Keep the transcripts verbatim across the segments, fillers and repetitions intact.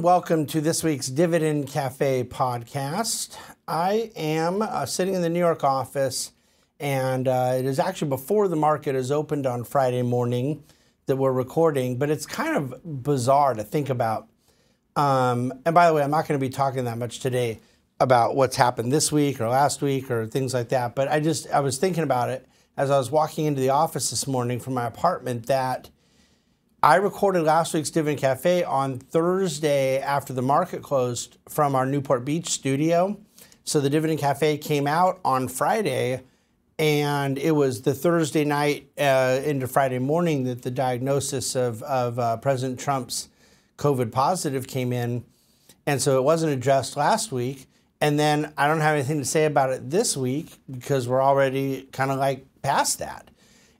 and welcome to this week's Dividend Cafe podcast. I am uh, sitting in the New York office, and uh, it is actually before the market is opened on Friday morning that we're recording, but it's kind of bizarre to think about. Um, and by the way, I'm not going to be talking that much today about what's happened this week or last week or things like that, but I just, I was thinking about it as I was walking into the office this morning from my apartment that I recorded last week's Dividend Cafe on Thursday after the market closed from our Newport Beach studio. So the Dividend Cafe came out on Friday, and it was the Thursday night uh, into Friday morning that the diagnosis of, of uh, President Trump's COVID positive came in. And so it wasn't addressed last week. And then I don't have anything to say about it this week because we're already kind of like past that.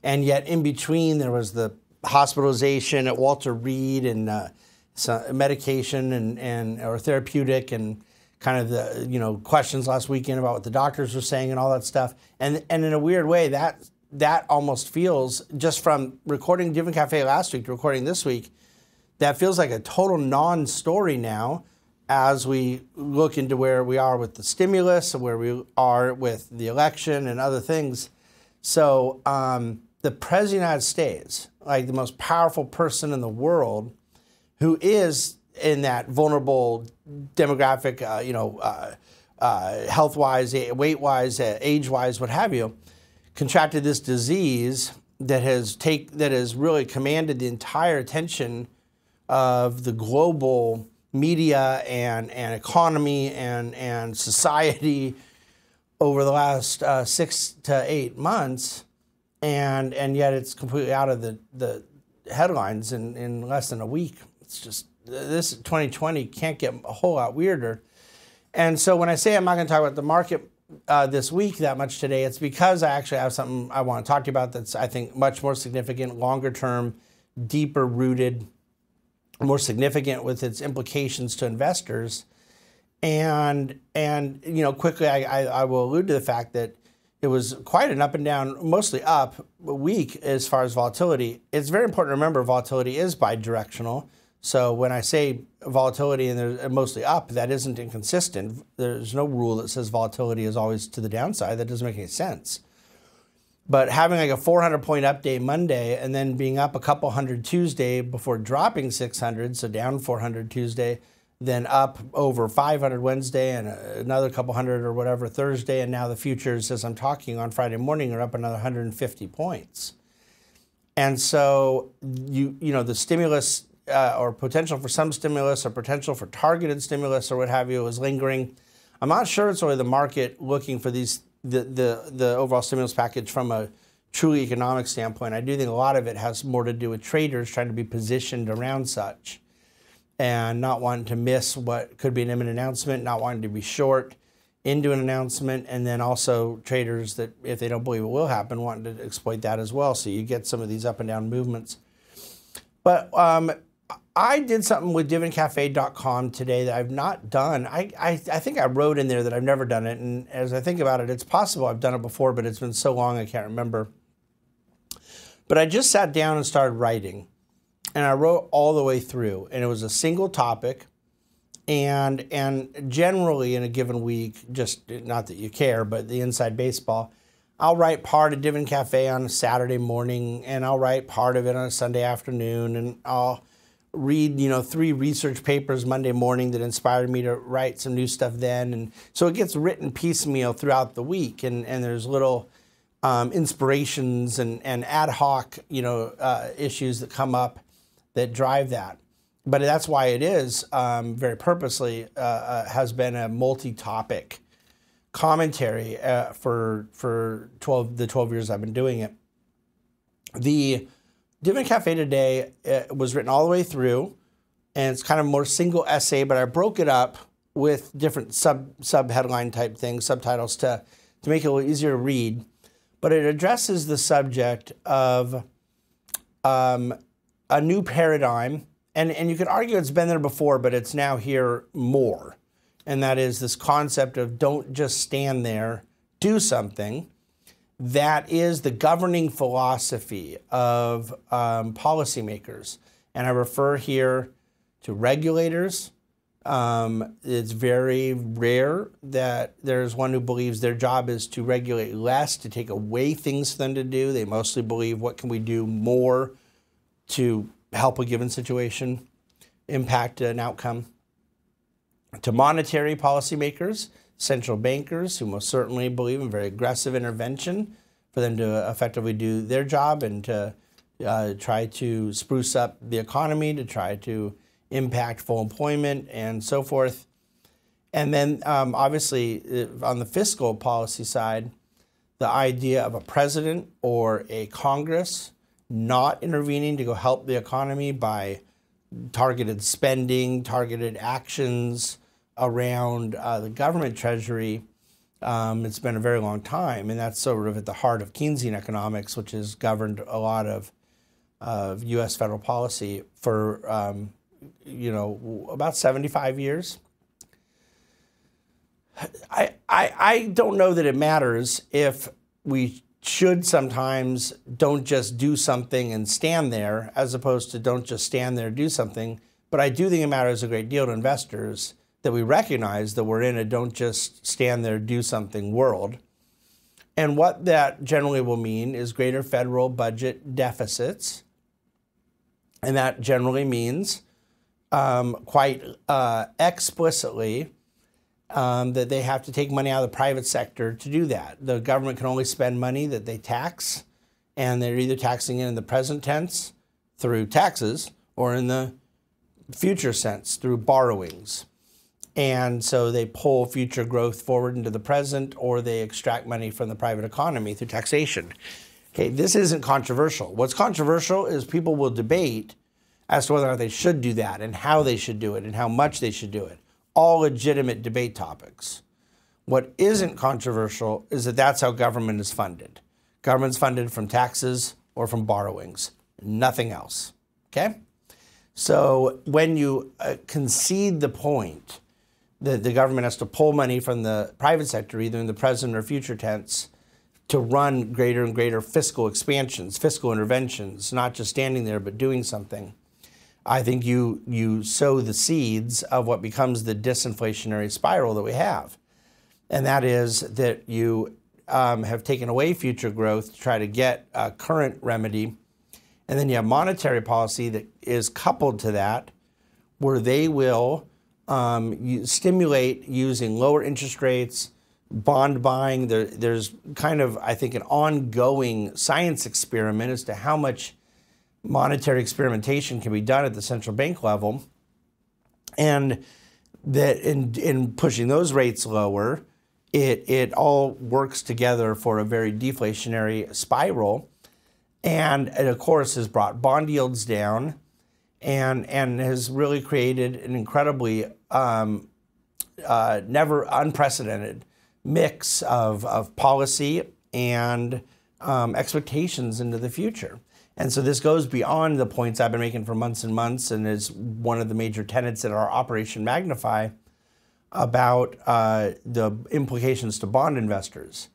And yet in between there was the hospitalization at Walter Reed and uh, some medication and, and or therapeutic and kind of the, you know, questions last weekend about what the doctors were saying and all that stuff. And and in a weird way, that that almost feels, just from recording Dividend Cafe last week to recording this week, that feels like a total non-story now as we look into where we are with the stimulus and where we are with the election and other things. So um, the President of the United States, like the most powerful person in the world, who is in that vulnerable demographic, uh, you know, uh, uh, health-wise, weight-wise, age-wise, what have you, contracted this disease that has take that has really commanded the entire attention of the global media and and economy and and society over the last uh, six to eight months. And and yet it's completely out of the, the headlines in, in less than a week. It's just, this twenty twenty can't get a whole lot weirder. And so when I say I'm not going to talk about the market uh, this week that much today, it's because I actually have something I want to talk to you about that's, I think, much more significant, longer term, deeper rooted, more significant with its implications to investors. And, and you know, quickly, I, I, I will allude to the fact that it was quite an up and down, mostly up, week as far as volatility. It's very important to remember volatility is bidirectional. So when I say volatility and they're mostly up, that isn't inconsistent. There's no rule that says volatility is always to the downside. That doesn't make any sense. But having like a four hundred point up day Monday and then being up a couple hundred Tuesday before dropping six hundred, so down four hundred Tuesday, then up over five hundred Wednesday and another couple hundred or whatever Thursday, and now the futures, as I'm talking on Friday morning, are up another one hundred fifty points. And so you you know the stimulus uh, or potential for some stimulus or potential for targeted stimulus or what have you is lingering. I'm not sure it's really the market looking for these the the the overall stimulus package from a truly economic standpoint. I do think a lot of it has more to do with traders trying to be positioned around such, and not wanting to miss what could be an imminent announcement, not wanting to be short into an announcement, and then also traders that, if they don't believe it will happen, wanting to exploit that as well. So you get some of these up and down movements. But um, I did something with dividend cafe dot com today that I've not done. I, I, I think I wrote in there that I've never done it, and as I think about it, it's possible I've done it before, but it's been so long I can't remember. But I just sat down and started writing. And I wrote all the way through, and it was a single topic, and and generally in a given week, just not that you care, but the inside baseball, I'll write part of Dividend Cafe on a Saturday morning, and I'll write part of it on a Sunday afternoon, and I'll read you know three research papers Monday morning that inspired me to write some new stuff then, and so it gets written piecemeal throughout the week, and and there's little um, inspirations and and ad hoc you know uh, issues that come up that drive that. But that's why it is, um, very purposely, uh, uh, has been a multi-topic commentary uh, for for twelve the twelve years I've been doing it. The Dividend Cafe today uh, was written all the way through, and it's kind of more single essay, but I broke it up with different sub sub-headline type things, subtitles, to, to make it a little easier to read. But it addresses the subject of um, a new paradigm, and, and you could argue it's been there before, but it's now here more. And that is this concept of don't just stand there, do something. That is the governing philosophy of um, policymakers. And I refer here to regulators, Um, it's very rare that there's one who believes their job is to regulate less, to take away things for them to do. They mostly believe, what can we do more to help a given situation impact an outcome? To monetary policymakers, central bankers, who most certainly believe in very aggressive intervention for them to effectively do their job and to uh, try to spruce up the economy, to try to impact full employment and so forth. And then um, obviously on the fiscal policy side, the idea of a president or a Congress not intervening to go help the economy by targeted spending, targeted actions around uh, the government treasury, um, it's been a very long time. And that's sort of at the heart of Keynesian economics, which has governed a lot of, of U S federal policy for um, you know, about seventy-five years. I, I, I don't know that it matters if we should sometimes don't just do something and stand there, as opposed to don't just stand there, do something. But I do think it matters a great deal to investors that we recognize that we're in a don't just stand there, do something world. And what that generally will mean is greater federal budget deficits. And that generally means Um, quite uh, explicitly um, that they have to take money out of the private sector to do that. The government can only spend money that they tax, and they're either taxing it in the present tense through taxes or in the future sense through borrowings. And so they pull future growth forward into the present, or they extract money from the private economy through taxation. Okay, this isn't controversial. What's controversial is people will debate as to whether or not they should do that, and how they should do it, and how much they should do it. All legitimate debate topics. What isn't controversial is that that's how government is funded. Government's funded from taxes or from borrowings, nothing else, okay? So when you uh, concede the point that the government has to pull money from the private sector, either in the present or future tense, to run greater and greater fiscal expansions, fiscal interventions, not just standing there, but doing something, I think you, you sow the seeds of what becomes the disinflationary spiral that we have. And that is that you um, have taken away future growth to try to get a current remedy. And then you have monetary policy that is coupled to that, where they will um, stimulate using lower interest rates, bond buying. There, there's kind of, I think, an ongoing science experiment as to how much monetary experimentation can be done at the central bank level, and that in, in pushing those rates lower, it, it all works together for a very deflationary spiral, and it, of course, has brought bond yields down, and, and has really created an incredibly um, uh, never unprecedented mix of, of policy and um, expectations into the future. And so this goes beyond the points I've been making for months and months, and is one of the major tenets in our Operation Magnify about uh, the implications to bond investors.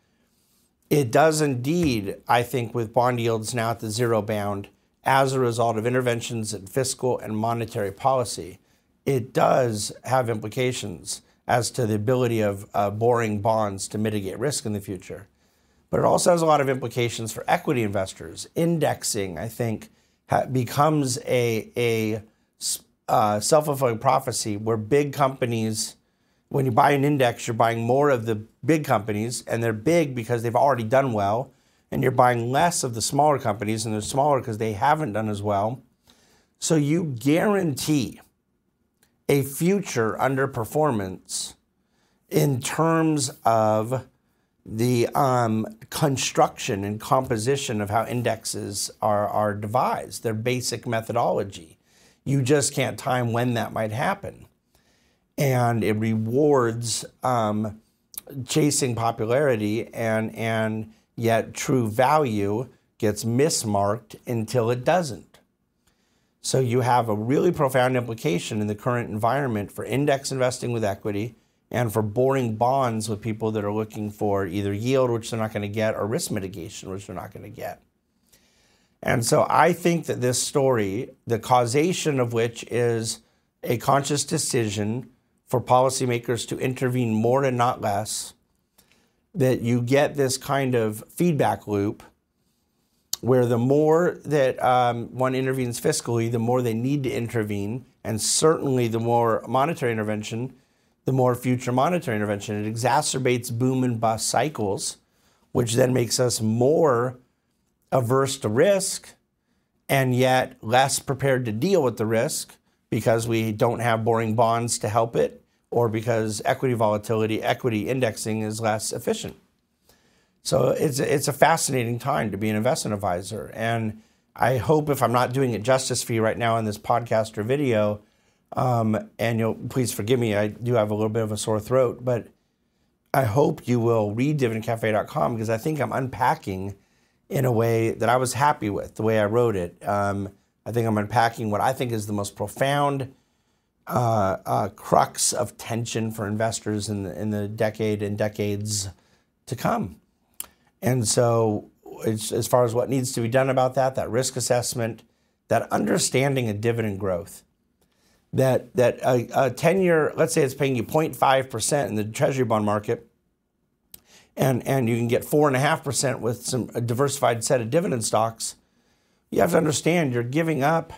It does indeed, I think, with bond yields now at the zero bound, as a result of interventions in fiscal and monetary policy, it does have implications as to the ability of uh, borrowing bonds to mitigate risk in the future. But it also has a lot of implications for equity investors. Indexing, I think, becomes a, a uh, self-fulfilling prophecy, where big companies, when you buy an index, you're buying more of the big companies, and they're big because they've already done well, and you're buying less of the smaller companies, and they're smaller because they haven't done as well. So you guarantee a future underperformance in terms of the um, construction and composition of how indexes are, are devised, their basic methodology. You just can't time when that might happen. And it rewards um, chasing popularity, and, and yet true value gets mismarked until it doesn't. So you have a really profound implication in the current environment for index investing with equity, and for borrowing bonds with people that are looking for either yield, which they're not going to get, or risk mitigation, which they're not going to get. And so I think that this story, the causation of which is a conscious decision for policymakers to intervene more and not less, that you get this kind of feedback loop where the more that um, one intervenes fiscally, the more they need to intervene, and certainly the more monetary intervention, the more future monetary intervention. It exacerbates boom and bust cycles, which then makes us more averse to risk and yet less prepared to deal with the risk because we don't have boring bonds to help it, or because equity volatility, equity indexing is less efficient. So it's, it's a fascinating time to be an investment advisor. And I hope, if I'm not doing it justice for you right now in this podcast or video, um, and you'll please forgive me, I do have a little bit of a sore throat, but I hope you will read dividend cafe dot com, because I think I'm unpacking in a way that I was happy with, the way I wrote it. Um, I think I'm unpacking what I think is the most profound uh, uh, crux of tension for investors in the, in the decade and decades to come. And so it's, as far as what needs to be done about that, that risk assessment, that understanding of dividend growth, that, that a, a ten-year, let's say it's paying you zero point five percent in the treasury bond market, and, and you can get four point five percent with some a diversified set of dividend stocks. You have to understand you're giving up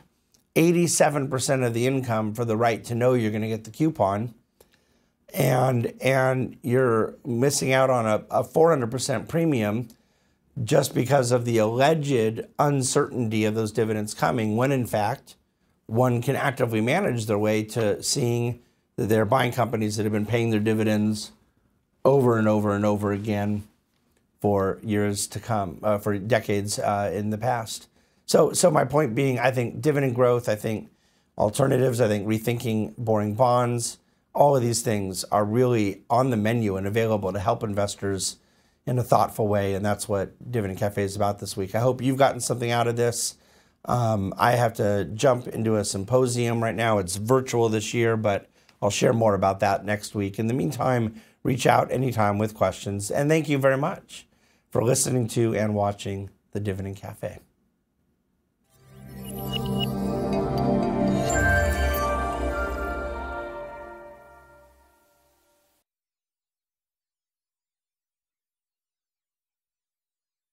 eighty-seven percent of the income for the right to know you're going to get the coupon, and, and you're missing out on a, a four hundred percent premium just because of the alleged uncertainty of those dividends coming, when in fact one can actively manage their way to seeing that they're buying companies that have been paying their dividends over and over and over again for years to come, uh, for decades uh, in the past. So, so my point being, I think dividend growth, I think alternatives, I think rethinking boring bonds, all of these things are really on the menu and available to help investors in a thoughtful way. And that's what Dividend Cafe is about this week. I hope you've gotten something out of this. Um, I have to jump into a symposium right now. It's virtual this year, but I'll share more about that next week. In the meantime, reach out anytime with questions. And thank you very much for listening to and watching the Dividend Cafe.